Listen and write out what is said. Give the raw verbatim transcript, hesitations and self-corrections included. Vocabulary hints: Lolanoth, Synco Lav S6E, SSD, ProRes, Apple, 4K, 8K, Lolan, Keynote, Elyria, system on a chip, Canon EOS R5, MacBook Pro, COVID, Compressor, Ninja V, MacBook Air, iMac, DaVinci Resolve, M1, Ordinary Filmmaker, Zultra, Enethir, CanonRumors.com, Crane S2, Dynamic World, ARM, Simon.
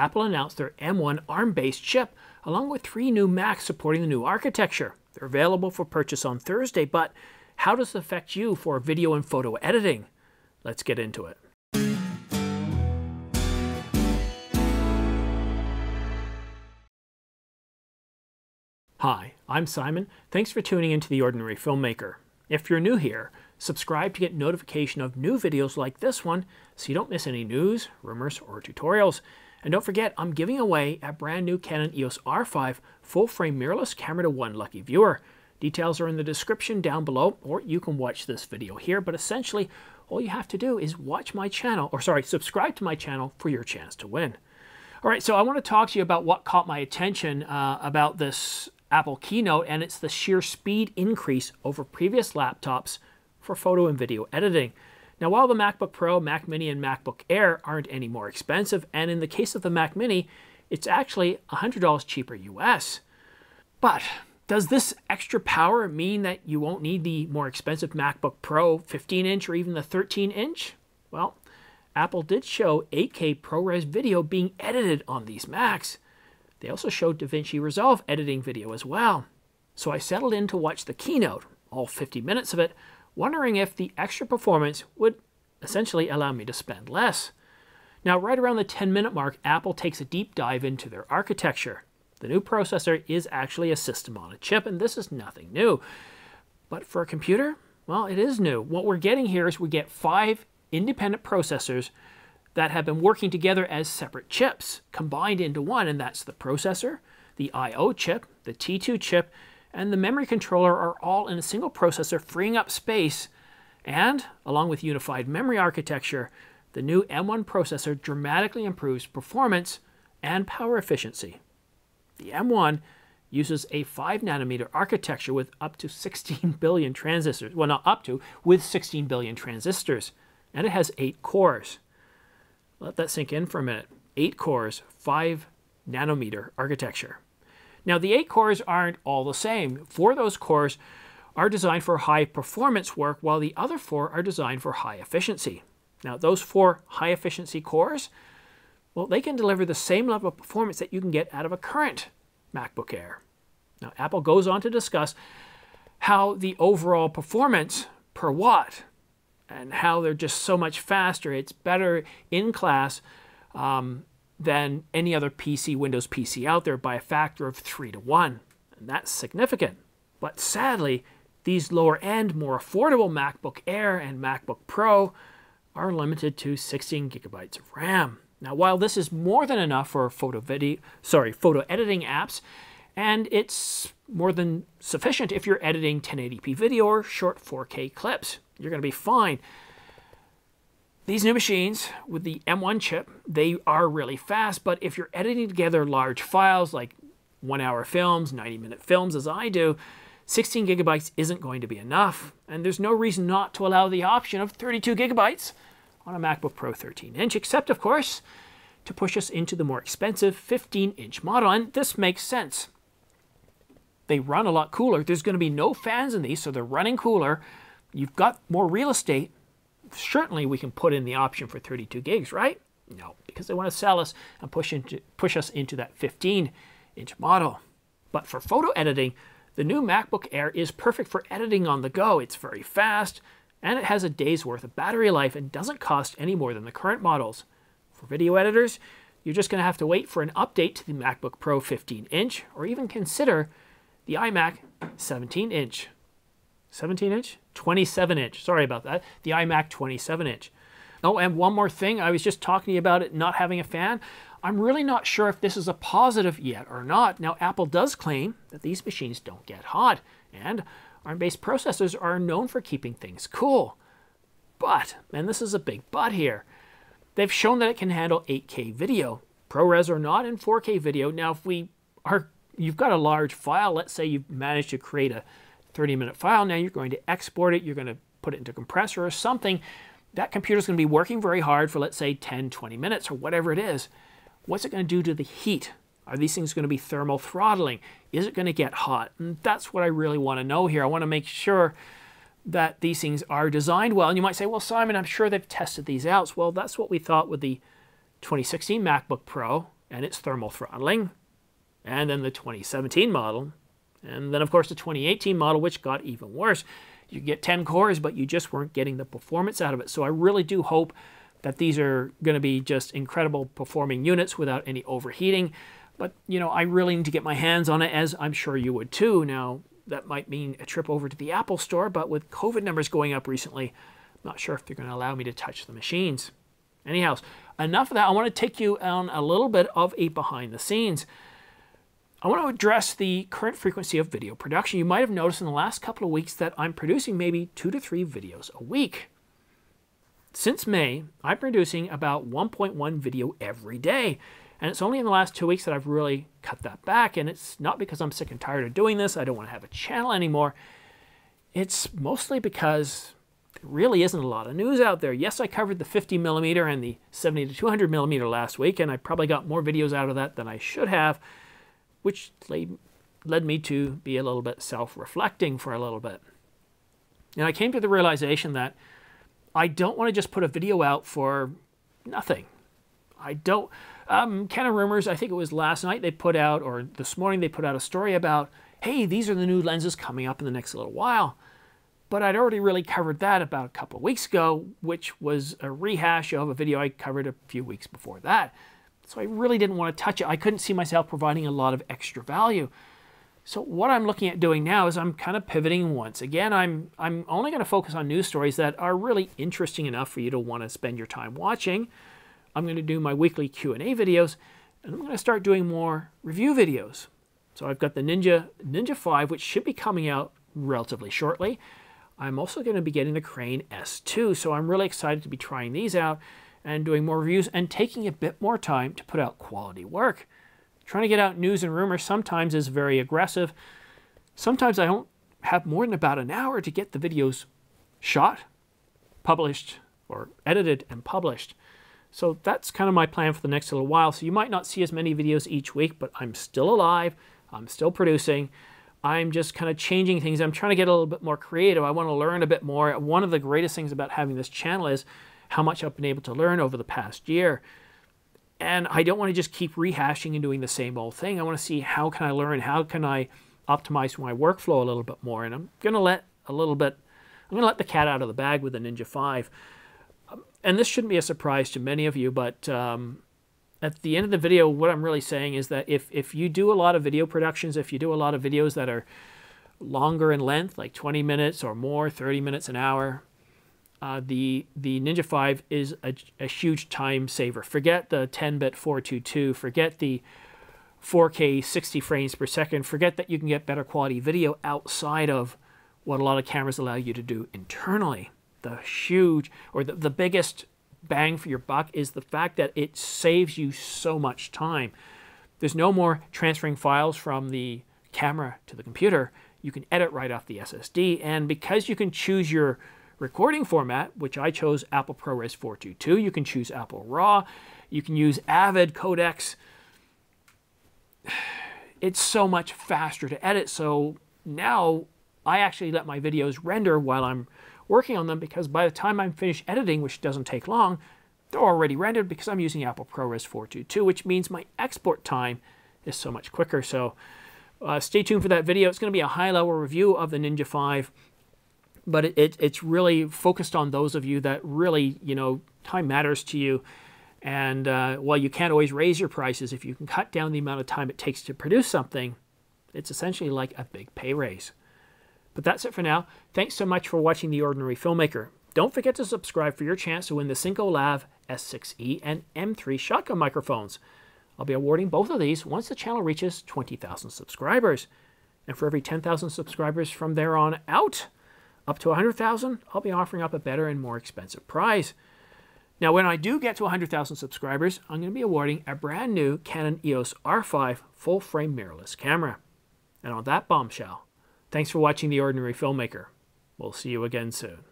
Apple announced their M one ARM-based chip, along with three new Macs supporting the new architecture. They're available for purchase on Thursday, but how does it affect you for video and photo editing? Let's get into it. Hi, I'm Simon. Thanks for tuning into The Ordinary Filmmaker. If you're new here, subscribe to get notification of new videos like this one so you don't miss any news, rumors, or tutorials. And don't forget, I'm giving away a brand new Canon E O S R five full-frame mirrorless camera to one lucky viewer. Details are in the description down below, or you can watch this video here, but essentially all you have to do is watch my channel, or sorry, subscribe to my channel for your chance to win. All right, so I want to talk to you about what caught my attention uh, about this Apple Keynote, and it's the sheer speed increase over previous laptops for photo and video editing. Now, while the MacBook Pro, Mac Mini, and MacBook Air aren't any more expensive, and in the case of the Mac Mini, it's actually one hundred dollars cheaper U S. But does this extra power mean that you won't need the more expensive MacBook Pro fifteen inch or even the thirteen inch? Well, Apple did show eight K ProRes video being edited on these Macs. They also showed DaVinci Resolve editing video as well. So I settled in to watch the keynote, all fifty minutes of it, wondering if the extra performance would essentially allow me to spend less. Now, right around the ten minute mark, Apple takes a deep dive into their architecture. The new processor is actually a system on a chip, and this is nothing new. But for a computer, well, it is new. What we're getting here is we get five independent processors that have been working together as separate chips, combined into one, and that's the processor, the I O chip, the T two chip, and the memory controller are all in a single processor, freeing up space. And along with unified memory architecture, the new M one processor dramatically improves performance and power efficiency. The M one uses a five nanometer architecture with up to sixteen billion transistors. Well, not up to, with sixteen billion transistors. And it has eight cores. Let that sink in for a minute. Eight cores, five nanometer architecture. Now, the eight cores aren't all the same. Four of those cores are designed for high performance work, while the other four are designed for high efficiency. Now, those four high efficiency cores, well, they can deliver the same level of performance that you can get out of a current MacBook Air. Now, Apple goes on to discuss how the overall performance per watt and how they're just so much faster. It's better in class um, than any other P C, Windows P C out there by a factor of three to one. And that's significant. But sadly, these lower end, more affordable MacBook Air and MacBook Pro are limited to sixteen gigabytes of RAM. Now, while this is more than enough for photo video, sorry, photo editing apps, and it's more than sufficient if you're editing ten eighty p video or short four K clips, you're gonna be fine. These new machines with the M one chip, they are really fast, but if you're editing together large files like one hour films, ninety minute films as I do, sixteen gigabytes isn't going to be enough. And there's no reason not to allow the option of thirty-two gigabytes on a MacBook Pro thirteen inch, except of course, to push us into the more expensive fifteen inch model. And this makes sense. They run a lot cooler. There's gonna be no fans in these, so they're running cooler. You've got more real estate. Certainly we can put in the option for thirty-two gigs, right? No, because they want to sell us and push, into, push us into that fifteen inch model. But for photo editing, the new MacBook Air is perfect for editing on the go. It's very fast, and it has a day's worth of battery life and doesn't cost any more than the current models. For video editors, you're just gonna have to wait for an update to the MacBook Pro fifteen inch, or even consider the iMac seventeen inch. seventeen inch? twenty-seven inch. Sorry about that. The iMac twenty-seven inch. Oh, and one more thing. I was just talking about it not having a fan. I'm really not sure if this is a positive yet or not. Now, Apple does claim that these machines don't get hot, and ARM-based processors are known for keeping things cool. But, and this is a big but here, they've shown that it can handle eight K video, ProRes or not, and four K video. Now, if we are, you've got a large file, let's say you've managed to create a thirty minute file, now you're going to export it, you're going to put it into compressor or something. That computer's going to be working very hard for, let's say, ten, twenty minutes or whatever it is. What's it going to do to the heat? Are these things going to be thermal throttling? Is it going to get hot? And that's what I really want to know here. I want to make sure that these things are designed well. And you might say, well, Simon, I'm sure they've tested these out. Well, that's what we thought with the twenty sixteen MacBook Pro and its thermal throttling, and then the twenty seventeen model, and then of course the twenty eighteen model, which got even worse. You get ten cores, but you just weren't getting the performance out of it. So I really do hope that these are going to be just incredible performing units without any overheating. But, you know, I really need to get my hands on it, as I'm sure you would too. Now, that might mean a trip over to the Apple store, but with COVID numbers going up recently, I'm not sure if they're going to allow me to touch the machines. Anyhow, enough of that. I want to take you on a little bit of a behind the scenes. I want to address the current frequency of video production. You might have noticed in the last couple of weeks that I'm producing maybe two to three videos a week. Since May, I'm producing about one point one video every day. And it's only in the last two weeks that I've really cut that back. And it's not because I'm sick and tired of doing this. I don't want to have a channel anymore. It's mostly because there really isn't a lot of news out there. Yes, I covered the fifty millimeter and the seventy to two hundred millimeter last week. And I probably got more videos out of that than I should have, which led me to be a little bit self-reflecting for a little bit. And I came to the realization that I don't want to just put a video out for nothing. I don't... Um, CanonRumors, I think it was last night they put out, or this morning they put out a story about, hey, these are the new lenses coming up in the next little while. But I'd already really covered that about a couple of weeks ago, which was a rehash of a video I covered a few weeks before that. So I really didn't want to touch it. I couldn't see myself providing a lot of extra value. So what I'm looking at doing now is I'm kind of pivoting once again. I'm, I'm only going to focus on news stories that are really interesting enough for you to want to spend your time watching. I'm going to do my weekly Q and A videos, and I'm going to start doing more review videos. So I've got the Ninja Ninja five, which should be coming out relatively shortly. I'm also going to be getting the Crane S two, so I'm really excited to be trying these out and doing more reviews and taking a bit more time to put out quality work. Trying to get out news and rumors sometimes is very aggressive. Sometimes I don't have more than about an hour to get the videos shot, published, or edited and published. So that's kind of my plan for the next little while. So you might not see as many videos each week, but I'm still alive. I'm still producing. I'm just kind of changing things. I'm trying to get a little bit more creative. I want to learn a bit more. One of the greatest things about having this channel is how much I've been able to learn over the past year. And I don't want to just keep rehashing and doing the same old thing. I want to see how can I learn, how can I optimize my workflow a little bit more. And I'm going to let a little bit, I'm going to let the cat out of the bag with the Ninja five. And this shouldn't be a surprise to many of you, but um, at the end of the video, what I'm really saying is that if, if you do a lot of video productions, if you do a lot of videos that are longer in length, like twenty minutes or more, thirty minutes, an hour, Uh, the, the Ninja five is a, a huge time saver. Forget the ten bit four twenty-two, forget the four K sixty frames per second, forget that you can get better quality video outside of what a lot of cameras allow you to do internally. The huge, or the, the biggest bang for your buck is the fact that it saves you so much time. There's no more transferring files from the camera to the computer. You can edit right off the S S D, and because you can choose your recording format, which I chose Apple ProRes four twenty-two. You can choose Apple RAW. You can use Avid codecs. It's so much faster to edit. So now I actually let my videos render while I'm working on them, because by the time I'm finished editing, which doesn't take long, they're already rendered because I'm using Apple ProRes four twenty-two, which means my export time is so much quicker. So uh, stay tuned for that video. It's going to be a high-level review of the Ninja five. But it, it, it's really focused on those of you that really, you know, time matters to you. And uh, while you can't always raise your prices, if you can cut down the amount of time it takes to produce something, it's essentially like a big pay raise. But that's it for now. Thanks so much for watching The Ordinary Filmmaker. Don't forget to subscribe for your chance to win the Synco Lav S six E and M three shotgun microphones. I'll be awarding both of these once the channel reaches twenty thousand subscribers. And for every ten thousand subscribers from there on out, up to one hundred thousand, I'll be offering up a better and more expensive prize. Now, when I do get to one hundred thousand subscribers, I'm going to be awarding a brand new Canon E O S R five full-frame mirrorless camera. And on that bombshell, thanks for watching The Ordinary Filmmaker. We'll see you again soon.